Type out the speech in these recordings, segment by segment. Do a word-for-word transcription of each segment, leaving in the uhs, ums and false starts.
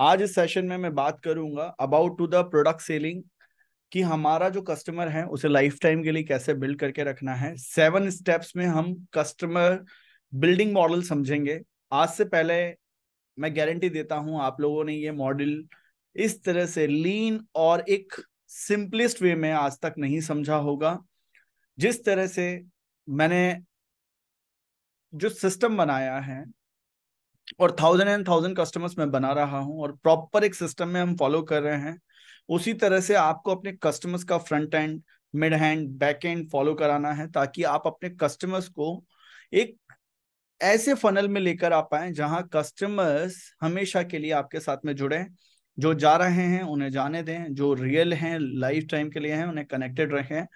आज इस सेशन में मैं बात करूंगा about to the product selling कि हमारा जो कस्टमर है उसे लाइफ टाइम के लिए कैसे बिल्ड करके रखना है। सेवन स्टेप्स में हम कस्टमर बिल्डिंग मॉडल समझेंगे। आज से पहले मैं गारंटी देता हूं आप लोगों ने ये मॉडल इस तरह से लीन और एक सिंपलिस्ट वे में आज तक नहीं समझा होगा। जिस तरह से मैंने जो सिस्टम बनाया है और थाउजेंड एंड थाउजेंड कस्टमर्स में बना रहा हूं और प्रॉपर एक सिस्टम में हम फॉलो कर रहे हैं, उसी तरह से आपको अपने कस्टमर्स का front end, mid hand, back end follow कराना है ताकि आप अपने कस्टमर्स को एक ऐसे फनल में लेकर आ पाए जहां कस्टमर्स हमेशा के लिए आपके साथ में जुड़े। जो जा रहे हैं उन्हें जाने दें, जो रियल हैं लाइफ टाइम के लिए हैं उन्हें कनेक्टेड रहें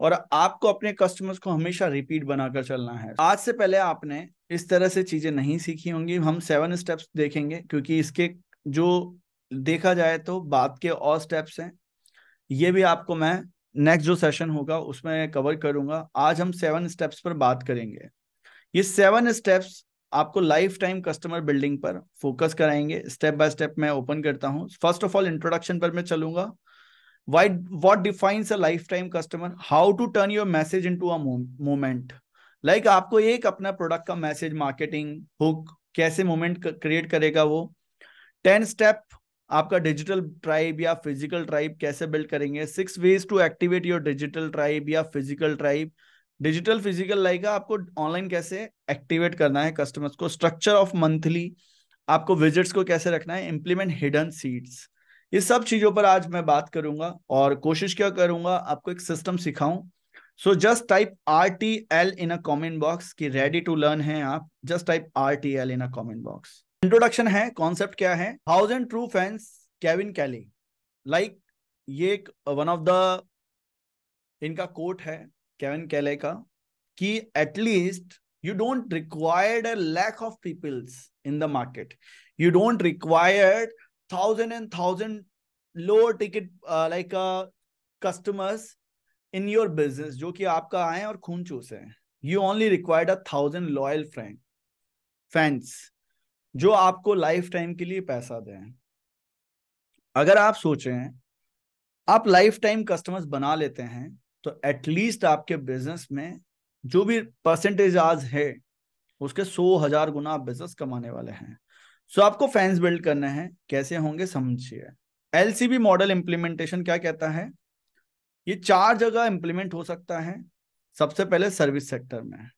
और आपको अपने कस्टमर्स को हमेशा रिपीट बनाकर चलना है। आज से पहले आपने इस तरह से चीजें नहीं सीखी होंगी। हम सेवन स्टेप्स देखेंगे क्योंकि इसके जो देखा जाए तो बात के और स्टेप्स हैं, ये भी आपको मैं नेक्स्ट जो सेशन होगा उसमें कवर करूंगा। आज हम सेवन स्टेप्स पर बात करेंगे। ये सेवन स्टेप्स आपको लाइफ टाइम कस्टमर बिल्डिंग पर फोकस कराएंगे। स्टेप बाय स्टेप मैं ओपन करता हूं। फर्स्ट ऑफ ऑल इंट्रोडक्शन पर मैं चलूंगा। Why, what defines a lifetime customer? How to turn your message into a moment? Like आपको एक अपना प्रोडक्ट का मैसेज, मार्केटिंग हुक कैसे मोमेंट क्रिएट करेगा वो। टेन स्टेप आपका डिजिटल ट्राइब या फिजिकल ट्राइब कैसे बिल्ड करेंगे। Six ways to activate your digital tribe या physical tribe. Digital physical like आपको ऑनलाइन कैसे एक्टिवेट करना है कस्टमर्स को। स्ट्रक्चर ऑफ मंथली, आपको विजिट्स को कैसे रखना है। इम्प्लीमेंट हिडन सीड्स, ये सब चीजों पर आज मैं बात करूंगा और कोशिश क्या करूंगा आपको एक सिस्टम सिखाऊं। So just type R T L in a comment box कि रेडी टू लर्न है आप। Just type R T L in a comment box. Introduction है, कॉन्सेप्ट क्या है। Thousand true fans Kevin Kelly, like ये एक one of the इनका quote है केविन कैली का कि at least you don't require a lack of peoples in the market, you don't require thousand and thousand lower ticket uh, like uh, customers in your business जो कि आपका आए और खून चूसे। you only required a thousand loyal friend fans जो आपको life time के लिए पैसा दें। अगर आप सोचें आप लाइफ टाइम कस्टमर्स बना लेते हैं तो एटलीस्ट आपके बिजनेस में जो भी परसेंटेज आज है उसके सौ हजार गुना आप बिजनेस कमाने वाले हैं। सो so, आपको फैंस बिल्ड करना है, कैसे होंगे समझिए। एलसीबी मॉडल इम्प्लीमेंटेशन क्या कहता है, ये चार जगह इम्प्लीमेंट हो सकता है। सबसे पहले सर्विस सेक्टर में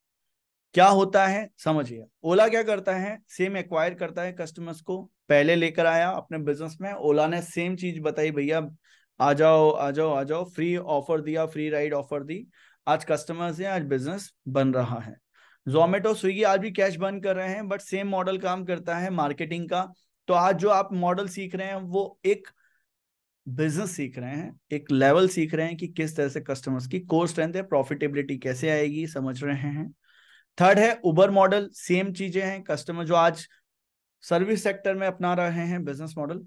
क्या होता है समझिए। ओला क्या करता है, सेम एक्वायर करता है कस्टमर्स को, पहले लेकर आया अपने बिजनेस में। ओला ने सेम चीज बताई, भैया आ जाओ आ जाओ आ जाओ, फ्री ऑफर दिया, फ्री राइड ऑफर दी। आज कस्टमर्स है, आज बिजनेस बन रहा है। Zomato, Swiggy आज भी कैश बर्न कर रहे हैं बट सेम मॉडल काम करता है मार्केटिंग का। तो आज जो आप मॉडल सीख रहे हैं वो एक बिजनेस सीख रहे हैं, एक लेवल सीख रहे हैं कि किस तरह से कस्टमर्स की कोर स्ट्रेंथ है, प्रॉफिटेबिलिटी कैसे आएगी समझ रहे हैं। थर्ड है उबर मॉडल, सेम चीजें हैं। कस्टमर जो आज सर्विस सेक्टर में अपना रहे हैं बिजनेस मॉडल,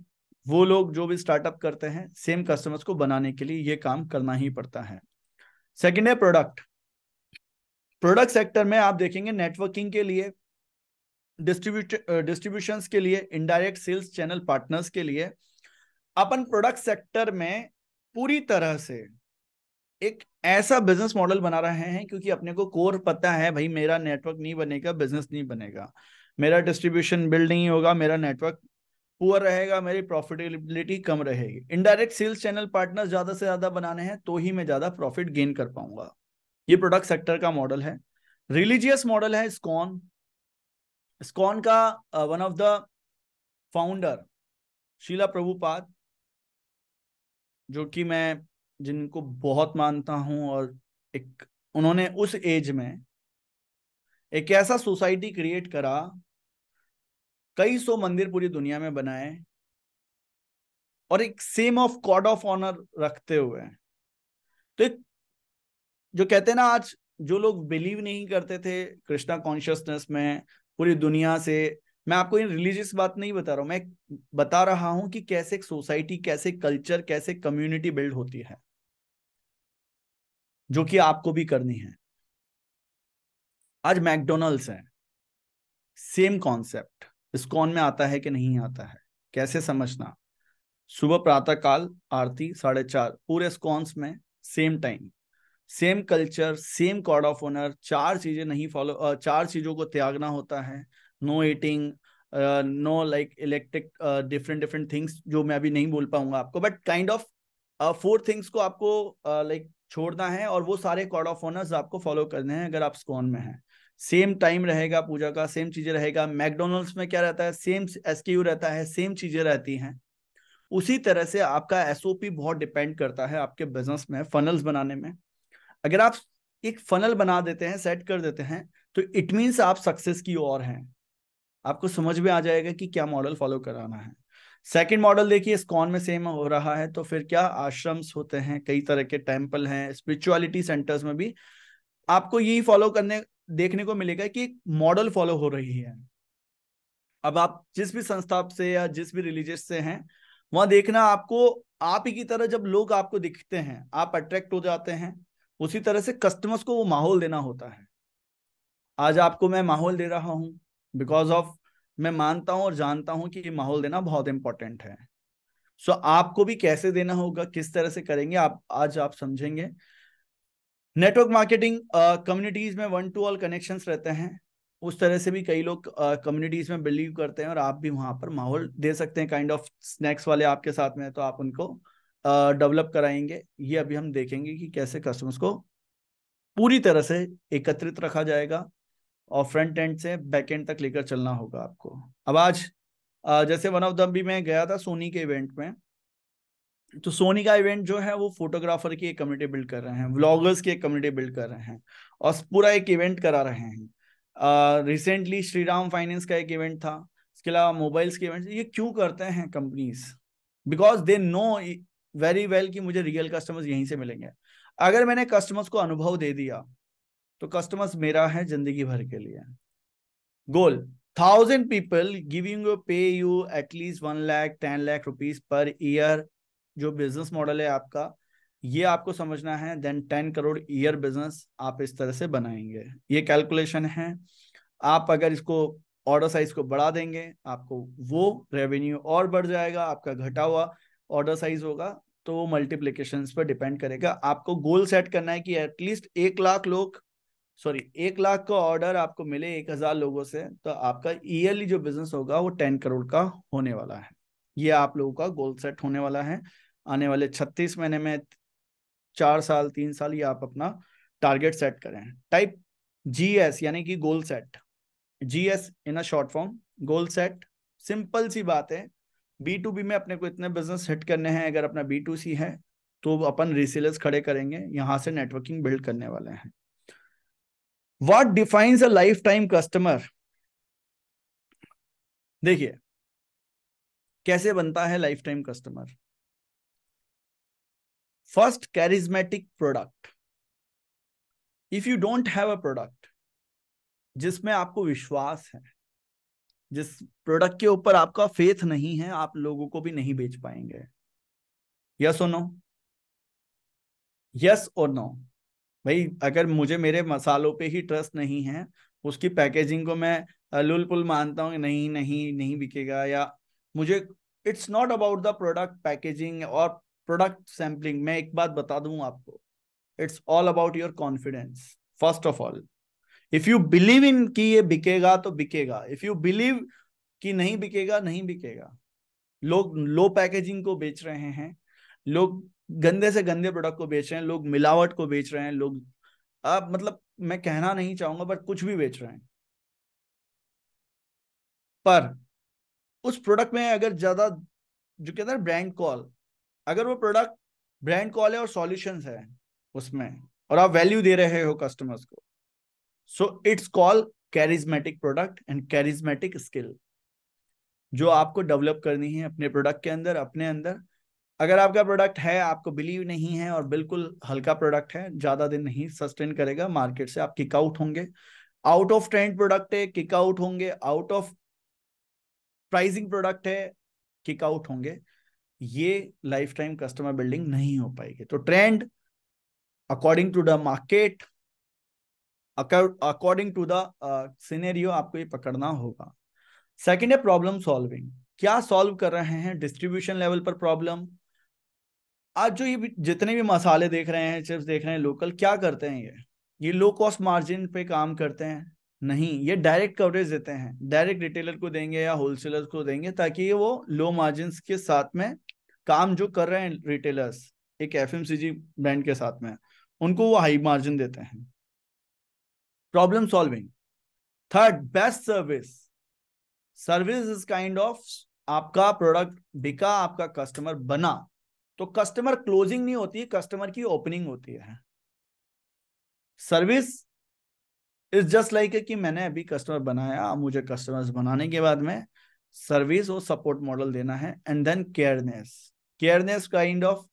वो लोग जो भी स्टार्टअप करते हैं सेम कस्टमर्स को बनाने के लिए ये काम करना ही पड़ता है। सेकेंड है प्रोडक्ट। प्रोडक्ट सेक्टर में आप देखेंगे नेटवर्किंग के लिए, डिस्ट्रीब्यूशन डिस्ट्रीब्यूशंस के लिए, इनडायरेक्ट सेल्स चैनल पार्टनर्स के लिए अपन प्रोडक्ट सेक्टर में पूरी तरह से एक ऐसा बिजनेस मॉडल बना रहे हैं क्योंकि अपने को कोर पता है, भाई मेरा नेटवर्क नहीं बनेगा बिजनेस नहीं बनेगा, मेरा डिस्ट्रीब्यूशन बिल्ड नहीं होगा, मेरा नेटवर्क पुअर रहेगा, मेरी प्रॉफिटेबिलिटी कम रहेगी। इनडायरेक्ट सेल्स चैनल पार्टनर्स ज्यादा से ज्यादा बनाने हैं तो ही मैं ज्यादा प्रॉफिट गेन कर पाऊंगा। ये प्रोडक्ट सेक्टर का मॉडल है। रिलीजियस मॉडल है इस्कॉन। इस्कॉन का one of the founder Sheila Prabhupada, जो कि मैं जिनको बहुत मानता हूं और एक उन्होंने उस एज में एक ऐसा सोसाइटी क्रिएट करा, कई सौ मंदिर पूरी दुनिया में बनाए और एक same of code of honour रखते हुए। तो एक जो कहते हैं ना, आज जो लोग बिलीव नहीं करते थे कृष्णा कॉन्शियसनेस में पूरी दुनिया से, मैं आपको ये रिलीजियस बात नहीं बता रहा हूं, मैं बता रहा हूं कि कैसे एक सोसाइटी, कैसे कल्चर, कैसे कम्युनिटी बिल्ड होती है जो कि आपको भी करनी है। आज मैकडोनल्ड्स है, सेम कॉन्सेप्ट इस्कॉन में आता है कि नहीं आता है। कैसे समझना, सुबह प्रातः काल आरती साढ़े चार, पूरे स्कॉन्स में same time, same culture, same code of honour, चार चीजें नहीं फॉलो, चार चीजों को त्यागना होता है, no eating, no like electric different different things जो मैं अभी नहीं बोल पाऊंगा आपको, but kind of four things को आपको लाइक uh, like, छोड़ना है और वो सारे कोड ऑफ ऑनर्स आपको फॉलो करने हैं अगर आप स्कॉन में हैं। सेम टाइम रहेगा पूजा का, सेम चीजें रहेगा। मैकडोनल्ड्स में क्या रहता है, सेम एसक्यू रहता है, सेम चीजें रहती हैं। उसी तरह से आपका एसओपी बहुत डिपेंड करता है आपके बिजनेस में, फनल्स बनाने में। अगर आप एक फनल बना देते हैं, सेट कर देते हैं, तो इट मीन्स आप सक्सेस की ओर हैं। आपको समझ में आ जाएगा कि क्या मॉडल फॉलो कराना है। सेकंड मॉडल देखिए, स्कॉन में सेम हो रहा है, तो फिर क्या आश्रम्स होते हैं, कई तरह के टेम्पल हैं, स्पिरिचुअलिटी सेंटर्स में भी आपको यही फॉलो करने देखने को मिलेगा कि एक मॉडल फॉलो हो रही है। अब आप जिस भी संस्था से या जिस भी रिलीजियस से हैं, वहां देखना आपको आप ही की तरह जब लोग आपको दिखते हैं आप अट्रैक्ट हो जाते हैं। उसी तरह से कस्टमर्स को वो माहौल देना होता है। आज आपको मैं माहौल दे रहा हूँ बिकॉज ऑफ मैं मानता हूँ और जानता हूँ कि ये माहौल देना बहुत इंपॉर्टेंट है। सो so, आपको भी कैसे देना होगा, किस तरह से करेंगे आप आज आप समझेंगे। नेटवर्क मार्केटिंग कम्युनिटीज में वन टू ऑल कनेक्शंस रहते हैं, उस तरह से भी कई लोग कम्युनिटीज uh, में बिलीव करते हैं और आप भी वहां पर माहौल दे सकते हैं। काइंड ऑफ स्नैक्स वाले आपके साथ में, तो आप उनको डेवलप uh, कराएंगे। ये अभी हम देखेंगे कि कैसे कस्टमर्स को पूरी तरह से एकत्रित रखा जाएगा और फ्रंट एंड से बैक एंड तक लेकर चलना होगा आपको। अब आज uh, जैसे वन ऑफ द भी मैं गया था सोनी के इवेंट में, तो सोनी का इवेंट जो है वो फोटोग्राफर की एक कम्युनिटी बिल्ड कर रहे हैं, व्लॉगर्स की एक कम्युनिटी बिल्ड कर रहे हैं और पूरा एक इवेंट करा रहे हैं। रिसेंटली uh, श्रीराम फाइनेंस का एक इवेंट था, इसके अलावा मोबाइल्स के इवेंट। ये क्यों करते हैं companies? Because they know very well कि मुझे रियल कस्टमर्स यहीं से मिलेंगे। अगर मैंने कस्टमर्स को अनुभव दे दिया तो कस्टमर्स मेरा है जिंदगी भर के लिए। Goal thousand people giving you pay you at least one lakh ten lakh rupees per year, जो बिजनेस मॉडल है आपका ये आपको समझना है। Then ten crore year business आप इस तरह से बनाएंगे। ये कैलकुलेशन है। आप अगर इसको ऑर्डर साइज को बढ़ा देंगे आपको वो रेवेन्यू और बढ़ जाएगा। आपका घटा हुआ ऑर्डर साइज होगा तो वो मल्टीप्लीकेशन पर डिपेंड करेगा। आपको गोल सेट करना है कि एटलीस्ट एक लाख लोग सॉरी एक लाख का ऑर्डर आपको मिले एक हजार लोगों से, तो आपका ईयरली जो बिजनेस होगा वो टेन करोड़ का होने वाला है। ये आप लोगों का गोल सेट होने वाला है। आने वाले छत्तीस महीने में, चार साल तीन साल, ये आप अपना टारगेट सेट करें। टाइप जीएस यानी कि goal set, GS in a short form goal set. Simple सी बात है, बी टू बी में अपने को इतने बिजनेस हिट करने हैं। अगर अपना बी टू सी है तो अपन रीसेलर्स खड़े करेंगे, यहाँ से नेटवर्किंग बिल्ड करने वाले हैं। What defines a life time customer, देखिए कैसे बनता है life time customer. First, charismatic product. If you don't have a product जिसमें आपको विश्वास है, जिस प्रोडक्ट के ऊपर आपका फेथ नहीं है, आप लोगों को भी नहीं बेच पाएंगे। यस और नो, यस और नो। भाई अगर मुझे मेरे मसालों पे ही ट्रस्ट नहीं है, उसकी पैकेजिंग को मैं लुलपुल मानता हूँ, नहीं नहीं नहीं बिकेगा, या मुझे it's not about the product packaging और प्रोडक्ट सैम्पलिंग। मैं एक बात बता दूं आपको, it's all about your confidence. First of all if you believe in कि ये बिकेगा तो बिकेगा, इफ यू बिलीव कि नहीं बिकेगा नहीं बिकेगा। लोग लो पैकेजिंग को बेच रहे हैं, लोग गंदे से गंदे प्रोडक्ट को बेच रहे हैं, लोग मिलावट को बेच रहे हैं, लोग आप मतलब मैं कहना नहीं चाहूंगा बट कुछ भी बेच रहे हैं। पर उस प्रोडक्ट में अगर ज्यादा जो कहते हैं ब्रांड कॉल, अगर वो प्रोडक्ट ब्रांड कॉल है और सॉल्यूशंस है उसमें और आप वैल्यू दे रहे हो कस्टमर्स को, so it's called charismatic product and charismatic skill, जो आपको डेवलप करनी है अपने प्रोडक्ट के अंदर, अपने अंदर। अगर आपका प्रोडक्ट है, आपको बिलीव नहीं है और बिल्कुल हल्का प्रोडक्ट है, ज्यादा दिन नहीं सस्टेन करेगा, मार्केट से आप किक आउट होंगे। आउट ऑफ ट्रेंड प्रोडक्ट है, किक आउट होंगे। आउट ऑफ प्राइसिंग प्रोडक्ट है, किक आउट होंगे। ये लाइफ टाइम कस्टमर बिल्डिंग नहीं हो पाएगी। तो trend according to the market, according to the scenario आपको ये पकड़ना होगा। सेकंड है प्रॉब्लम सॉल्विंग। क्या सॉल्व कर रहे हैं, डिस्ट्रीब्यूशन लेवल पर प्रॉब्लम। आज जो ये जितने भी मसाले देख रहे हैं, चिप्स देख रहे हैं लोकल, क्या करते हैं ये ये लो कॉस्ट मार्जिन पे काम करते हैं? नहीं, ये डायरेक्ट कवरेज देते हैं, डायरेक्ट रिटेलर को देंगे या होलसेलर को देंगे, ताकि वो लो मार्जिन के साथ में काम जो कर रहे हैं रिटेलर्स एक एफएमसीजी ब्रांड के साथ में, उनको वो हाई मार्जिन देते हैं। Problem solving. Third, best service. Service is kind of आपका प्रोडक्ट बिका, आपका कस्टमर बना, तो कस्टमर क्लोजिंग नहीं होती, कस्टमर की ओपनिंग होती है। सर्विस इज जस्ट लाइक कि मैंने अभी कस्टमर बनाया, मुझे कस्टमर्स बनाने के बाद में सर्विस और सपोर्ट मॉडल देना है। And then careness, careness kind of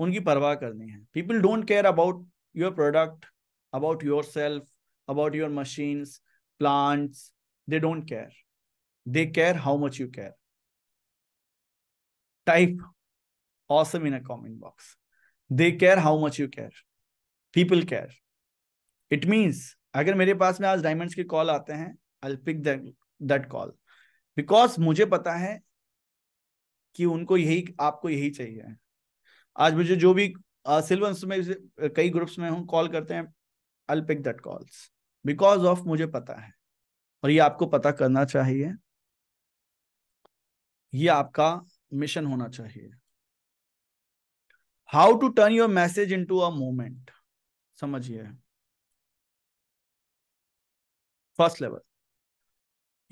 उनकी परवाह करनी है। People don't care about your product, about yourself, about your machines, plants, they don't care. They care how much you care. Type awesome in a comment box. They care how much you care. People care. It means, अगर मेरे पास में आज diamonds के call आते हैं, I'll pick that that call because मुझे पता है कि उनको यही, आपको यही चाहिए। आज मुझे जो भी सिल्वर्स में कई ग्रुप्स में हूँ, कॉल करते हैं, I'll pick that calls because of मुझे पता है, और ये आपको पता करना चाहिए, ये आपका मिशन होना चाहिए। How to turn your message into a movement, समझिए। First level,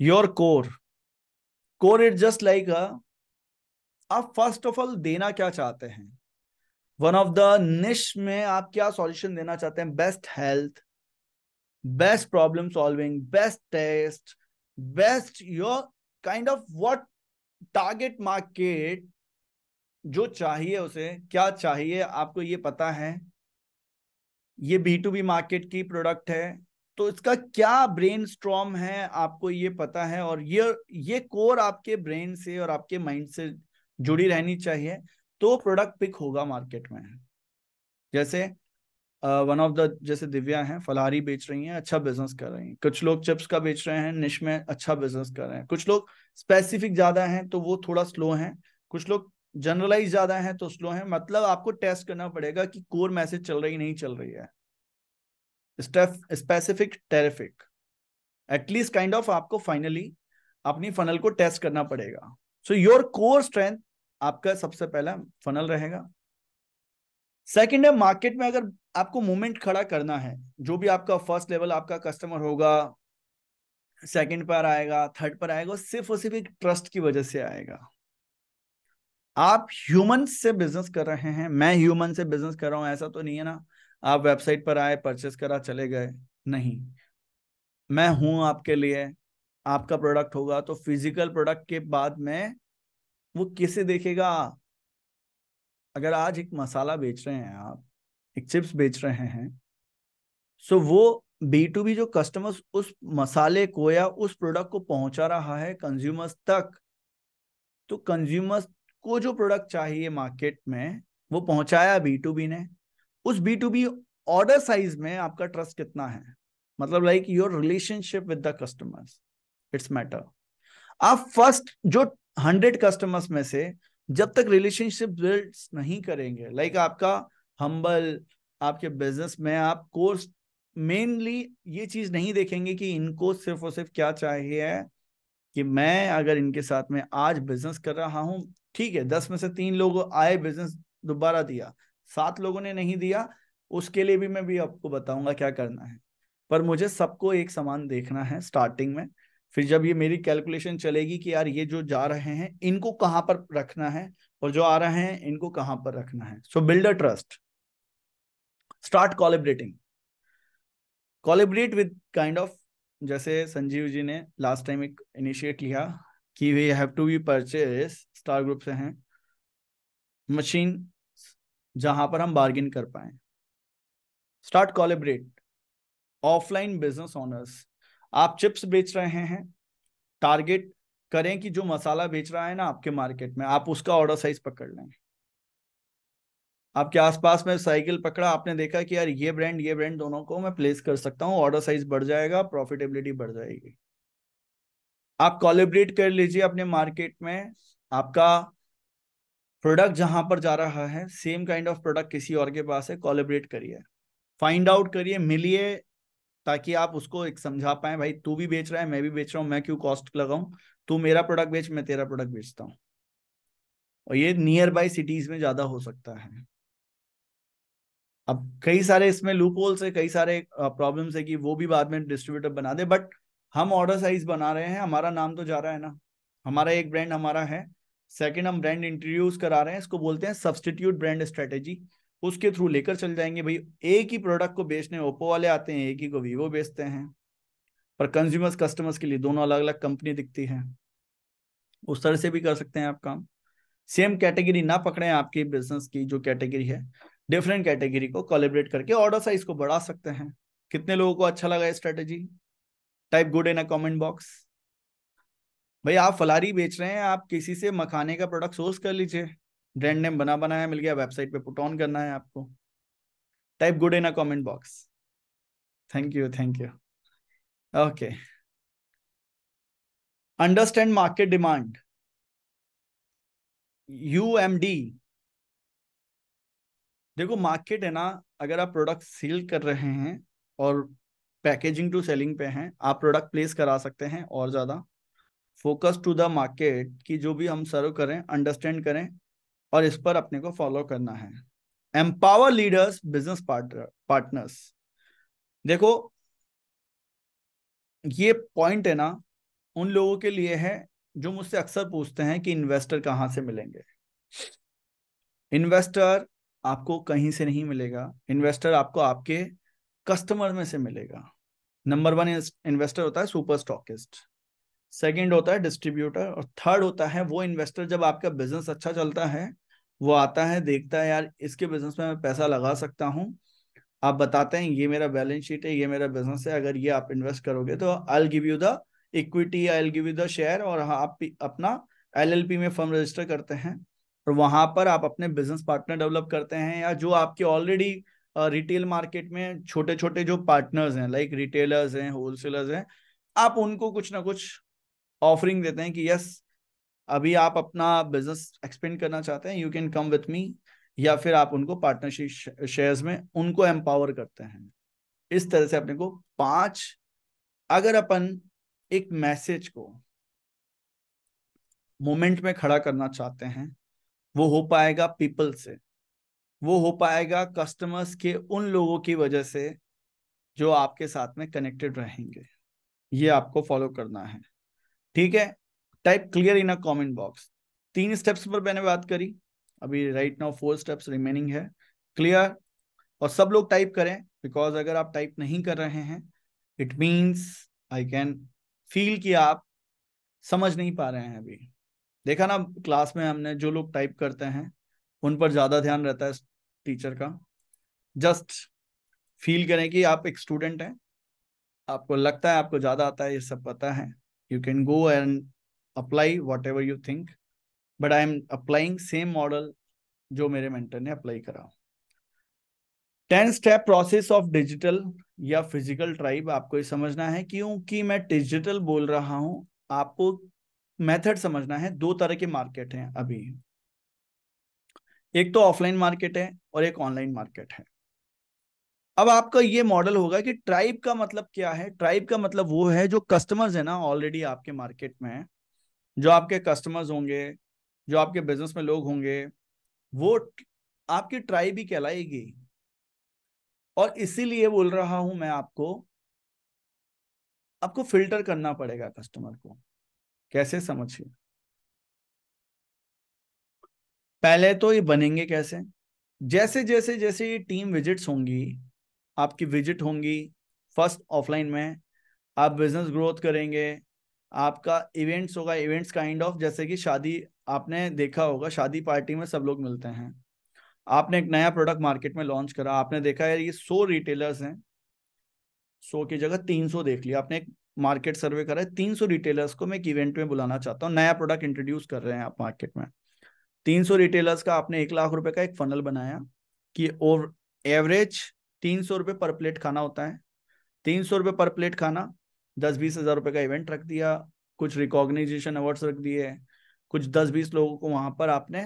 your core, core is just like a, आप first of all देना क्या चाहते हैं, वन ऑफ द निश में आप क्या सॉल्यूशन देना चाहते हैं? Best health, best problem solving, best taste, best your kind of what target market जो चाहिए उसे क्या चाहिए, आपको ये पता है। ये बी टू बी मार्केट की प्रोडक्ट है, तो इसका क्या ब्रेनस्टॉर्म है आपको ये पता है, और ये ये कोर आपके ब्रेन से और आपके माइंड से जुड़ी रहनी चाहिए, तो प्रोडक्ट पिक होगा मार्केट में। जैसे वन ऑफ द जैसे दिव्या हैं, फलाहारी बेच रही हैं, अच्छा बिजनेस कर रही हैं। कुछ लोग चिप्स का बेच रहे हैं, निश में अच्छा बिजनेस कर रहे हैं। कुछ लोग स्पेसिफिक ज्यादा हैं तो वो थोड़ा स्लो हैं, कुछ लोग जनरलाइज ज्यादा हैं तो स्लो हैं। मतलब आपको टेस्ट करना पड़ेगा कि कोर मैसेज चल रही नहीं चल रही है। Step specific terrific at least kind of आपको फाइनली अपनी फनल को टेस्ट करना पड़ेगा। सो योर कोर स्ट्रेंथ आपका सबसे पहला फनल रहेगा। सेकंड है मार्केट में अगर आपको मूवमेंट खड़ा करना है, जो भी आपका फर्स्ट लेवल आपका कस्टमर होगा, सेकंड पर आएगा, थर्ड पर आएगा, सिर्फ और सिर्फ एक ट्रस्ट की वजह से आएगा। आप ह्यूमन से बिजनेस कर रहे हैं, मैं ह्यूमन से बिजनेस कर रहा हूं, ऐसा तो नहीं है ना आप वेबसाइट पर आए, परचेस करा, चले गए। नहीं, मैं हूं आपके लिए, आपका प्रोडक्ट होगा, तो फिजिकल प्रोडक्ट के बाद में वो किसे देखेगा? अगर आज एक मसाला बेच रहे हैं आप, एक चिप्स बेच रहे हैं, सो वो बी टू बी जो कस्टमर्स उस मसाले को या उस प्रोडक्ट को पहुंचा रहा है कंज्यूमर्स तक, तो कंज्यूमर्स को जो प्रोडक्ट चाहिए मार्केट में वो पहुंचाया बी टू बी ने। उस B to B order size में आपका ट्रस्ट कितना है, मतलब like your relationship with the customers it's matter. आप फर्स्ट जो हंड्रेड कस्टमर्स में से जब तक रिलेशनशिप बिल्ड नहीं करेंगे, लाइक आपका हम्बल, आपके बिजनेस में आप कोर्स मेनली ये चीज नहीं देखेंगे कि इनको सिर्फ और सिर्फ क्या चाहिए, कि मैं अगर इनके साथ में आज बिजनेस कर रहा हूं, ठीक है दस में से तीन लोग आए, बिजनेस दोबारा दिया, सात लोगों ने नहीं दिया, उसके लिए भी मैं भी आपको बताऊंगा क्या करना है, पर मुझे सबको एक समान देखना है स्टार्टिंग में। फिर जब ये मेरी कैलकुलेशन चलेगी कि यार ये जो जा रहे हैं इनको कहाँ पर रखना है और जो आ रहे हैं इनको कहाँ पर रखना है। So build a trust, start collaborating, collaborate with kind of, जैसे संजीव जी ने लास्ट टाइम एक इनिशिएट लिया कि we have to be purchase, star group से हैं मशीन जहां पर हम बार्गिन कर पाए। Start collaborate, offline business owners. आप चिप्स बेच रहे हैं, टारगेट करें कि जो मसाला बेच रहा है ना आपके मार्केट में, आप उसका ऑर्डर साइज पकड़ लें। आपके आसपास में साइकिल पकड़ा, आपने देखा कि यार ये ब्रांड ये ब्रांड दोनों को मैं प्लेस कर सकता हूं, ऑर्डर साइज बढ़ जाएगा, प्रॉफिटेबिलिटी बढ़ जाएगी। आप कोलैबोरेट कर लीजिए अपने मार्केट में, आपका प्रोडक्ट जहां पर जा रहा है सेम काइंड ऑफ प्रोडक्ट किसी और के पास है, कोलैबोरेट करिए, फाइंड आउट करिए, मिलिए, ताकि आप उसको एक समझा पाए, भाई तू भी बेच रहा है मैं भी बेच रहा हूँ, मैं क्यों कॉस्ट लगाऊं, तू मेरा प्रोडक्ट बेच मैं तेरा प्रोडक्ट बेचता हूँ। और ये नियर बाय सिटीज में ज्यादा हो सकता है। अब कई सारे इसमें लूप होल्स है, कई सारे प्रॉब्लम्स है कि वो भी बाद में डिस्ट्रीब्यूटर बना दे, बट हम ऑर्डर साइज बना रहे हैं, हमारा नाम तो जा रहा है ना, हमारा एक ब्रांड हमारा है, सेकंड हम ब्रांड इंट्रोड्यूस करा रहे हैं, इसको बोलते हैं सब्सटीट्यूट ब्रांड स्ट्रेटेजी, उसके थ्रू लेकर चल जाएंगे। भाई एक ही प्रोडक्ट को बेचने ओप्पो वाले आते हैं, एक ही को वीवो बेचते हैं, पर कंज्यूमर्स कस्टमर्स के लिए दोनों अलग अलग कंपनी दिखती है। उस तरह से भी कर सकते हैं आप काम। सेम कैटेगरी ना पकड़े आपकी बिजनेस की जो कैटेगरी है, डिफरेंट कैटेगरी को कोलैबोरेट करके ऑर्डर साइज को बढ़ा सकते हैं। कितने लोगों को अच्छा लगा strategy? Type good in a comment box. भाई आप फलारी बेच रहे हैं, आप किसी से मखाने का प्रोडक्ट सोर्स कर लीजिए, ब्रांड नेम बना बनाया मिल गया, वेबसाइट पे पुट ऑन करना है आपको। Type good in a comment box. Thank you thank you. Okay, understand market demand, U M D. देखो मार्केट है ना, अगर आप प्रोडक्ट सेल कर रहे हैं और पैकेजिंग टू सेलिंग पे हैं, आप प्रोडक्ट प्लेस करा सकते हैं और ज़्यादा फोकस टू द मार्केट की जो भी हम सर्व करें अंडरस्टैंड करें और इस पर अपने को फॉलो करना है। Empower leaders business partner partners देखो ये पॉइंट है ना उन लोगों के लिए है जो मुझसे अक्सर पूछते हैं कि इन्वेस्टर कहाँ से मिलेंगे। इन्वेस्टर आपको कहीं से नहीं मिलेगा, इन्वेस्टर आपको आपके कस्टमर में से मिलेगा। नंबर वन इन्वेस्टर होता है सुपर स्टॉकिस्ट, सेकंड होता है डिस्ट्रीब्यूटर, और थर्ड होता है वो इन्वेस्टर जब आपका बिजनेस अच्छा चलता है वो आता है, देखता है यार इसके बिजनेस में मैं पैसा लगा सकता हूँ। आप बताते हैं ये मेरा बैलेंस शीट है, ये मेरा बिजनेस है, अगर ये आप इन्वेस्ट करोगे तो I will give you the equity, I will give you the share. और आप अपना एल एल पी में फर्म रजिस्टर करते हैं और वहां पर आप अपने बिजनेस पार्टनर डेवलप करते हैं, या जो आपके ऑलरेडी रिटेल uh, मार्केट में छोटे छोटे जो पार्टनर्स हैं लाइक रिटेलर्स हैं, होलसेलर्स हैं, आप उनको कुछ ना कुछ ऑफरिंग देते हैं कि यस अभी आप अपना बिजनेस एक्सपेंड करना चाहते हैं, you can come with me, या फिर आप उनको पार्टनरशिप शेयर्स में उनको एम्पावर करते हैं। इस तरह से अपने को पांच, अगर अपन एक मैसेज को मोमेंट में खड़ा करना चाहते हैं वो हो पाएगा पीपल से, वो हो पाएगा कस्टमर्स के उन लोगों की वजह से जो आपके साथ में कनेक्टेड रहेंगे। ये आपको फॉलो करना है, ठीक है। Type clear in a comment box. तीन स्टेप्स पर मैंने बात करी, अभी right now four steps remaining है। क्लियर, और सब लोग टाइप करें, बिकॉज अगर आप टाइप नहीं कर रहे हैं it means I can feel कि आप समझ नहीं पा रहे हैं। अभी देखा ना क्लास में हमने जो लोग टाइप करते हैं उन पर ज्यादा ध्यान रहता है टीचर का। जस्ट फील करें कि आप एक स्टूडेंट हैं, आपको लगता है आपको ज़्यादा आता है, ये सब पता है, you can go and apply whatever you think, but I am applying same model जो मेरे मेंटर ने अप्लाई करा। Ten step process of digital या फिजिकल ट्राइब, आपको ये समझना है, क्योंकि मैं डिजिटल बोल रहा हूँ, आपको मेथड समझना है। दो तरह के मार्केट हैं अभी, एक तो ऑफलाइन मार्केट है और एक ऑनलाइन मार्केट है। अब आपका ये मॉडल होगा कि ट्राइब का मतलब क्या है। ट्राइब का मतलब वो है जो कस्टमर्स है ना ऑलरेडी आपके मार्केट में, जो आपके कस्टमर्स होंगे, जो आपके बिजनेस में लोग होंगे, वो आपकी ट्राइब ही कहलाएगी। और इसीलिए बोल रहा हूं मैं आपको, आपको फिल्टर करना पड़ेगा कस्टमर को। कैसे समझिए, पहले तो ये बनेंगे कैसे, जैसे जैसे जैसे ये टीम विजिट्स होंगी, आपकी विजिट होंगी फर्स्ट ऑफलाइन में, आप बिजनेस ग्रोथ करेंगे, आपका इवेंट्स होगा, इवेंट्स काइंड ऑफ जैसे कि शादी, आपने देखा होगा शादी पार्टी में सब लोग मिलते हैं, आपने एक नया प्रोडक्ट मार्केट में लॉन्च करा, आपने देखा यार ये सौ रिटेलर्स हैं, सौ की जगह तीन सौ देख लिया, आपने एक मार्केट सर्वे करा, तीन सौ रिटेलर्स को मैं एक इवेंट में बुलाना चाहता हूँ, नया प्रोडक्ट इंट्रोड्यूस कर रहे हैं आप मार्केट में। तीन सौ रिटेलर्स का आपने एक लाख रुपए का एक फनल बनाया कि और एवरेज तीन सौ रुपये पर प्लेट खाना होता है, तीन सौ रुपये पर प्लेट खाना, दस बीस हज़ार रुपये का इवेंट रख दिया, कुछ रिकॉग्नाइजेशन अवार्ड्स रख दिए हैं, कुछ दस बीस लोगों को वहां पर आपने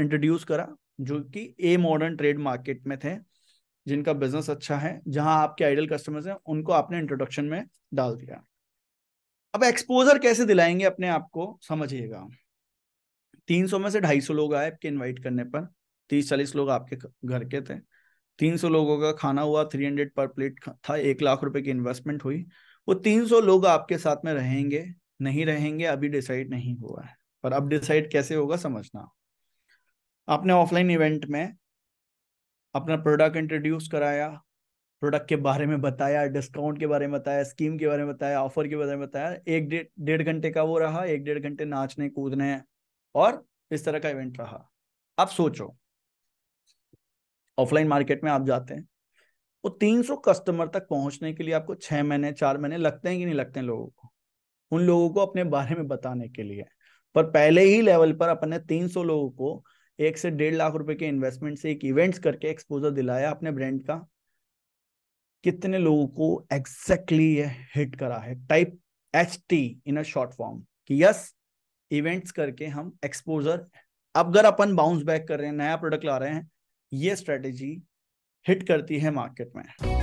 इंट्रोड्यूस करा जो कि ए मॉडर्न ट्रेड मार्केट में थे, जिनका बिजनेस अच्छा है, जहां आपके आइडल कस्टमर्स हैं, उनको आपने इंट्रोडक्शन में डाल दिया। अब एक्सपोजर कैसे दिलाएंगे अपने आप को समझिएगा। तीन सौ में से ढाई सौ लोग आए आपके इनवाइट करने पर, तीस चालीस लोग आपके घर के थे, तीन सौ लोगों का खाना हुआ, तीन सौ पर प्लेट था, एक लाख रुपए की इन्वेस्टमेंट हुई। वो तीन सौ लोग आपके साथ में रहेंगे नहीं रहेंगे अभी डिसाइड नहीं हुआ है, पर अब डिसाइड कैसे होगा समझना। आपने ऑफलाइन इवेंट में अपना प्रोडक्ट इंट्रोड्यूस कराया, प्रोडक्ट के बारे में बताया, डिस्काउंट के बारे में बताया, स्कीम के बारे में बताया, ऑफर के बारे में बताया। एक डेढ़ डेढ़ घंटे का वो रहा, एक डेढ़ घंटे नाचने कूदने और इस तरह का इवेंट रहा। आप सोचो ऑफलाइन मार्केट में आप जाते हैं, वो तीन सौ कस्टमर तक पहुंचने के लिए आपको छह महीने चार महीने लगते हैं कि नहीं लगते हैं लोगों को, उन लोगों को अपने बारे में बताने के लिए। पर पहले ही लेवल पर अपने तीन सौ लोगों को एक से डेढ़ लाख रुपए के इन्वेस्टमेंट से एक इवेंट्स करके एक्सपोजर दिलाया अपने ब्रांड का। कितने लोगों को एग्जैक्टली ये हिट करा है, type H T in a short form, कि यस इवेंट्स करके हम एक्सपोजर, अगर अपन बाउंस बैक कर रहे हैं, नया प्रोडक्ट ला रहे हैं, ये स्ट्रेटेजी हिट करती है मार्केट में।